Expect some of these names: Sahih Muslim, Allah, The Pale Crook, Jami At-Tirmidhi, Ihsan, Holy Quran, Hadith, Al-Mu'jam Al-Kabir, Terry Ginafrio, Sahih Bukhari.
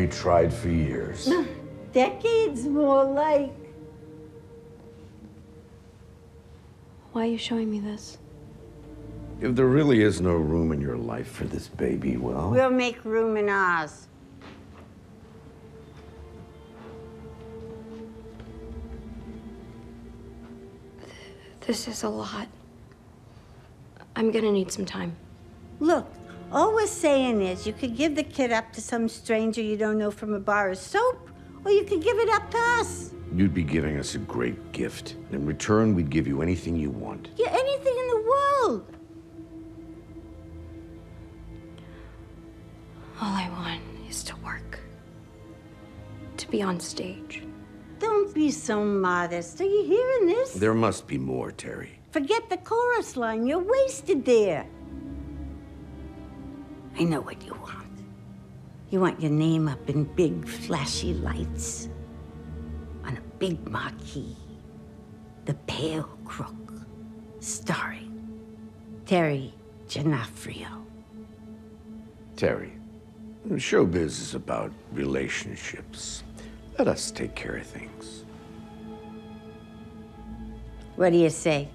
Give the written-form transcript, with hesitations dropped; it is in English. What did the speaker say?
we tried for years. Decades, more like. Why are you showing me this? If there really is no room in your life for this baby, well... We'll make room in ours. This is a lot. I'm gonna need some time. Look, all we're saying is you could give the kid up to some stranger you don't know from a bar of soap, or you could give it up to us. You'd be giving us a great gift. In return, we'd give you anything you want. Yeah, anything in the world. All I want is to work, to be on stage. Don't be so modest. Are you hearing this? There must be more, Terry. Forget the chorus line. You're wasted there. I know what you want. You want your name up in big, flashy lights. On a big marquee. The Pale Crook. Starring Terry Ginafrio. Terry, showbiz is about relationships. Let us take care of things. What do you say?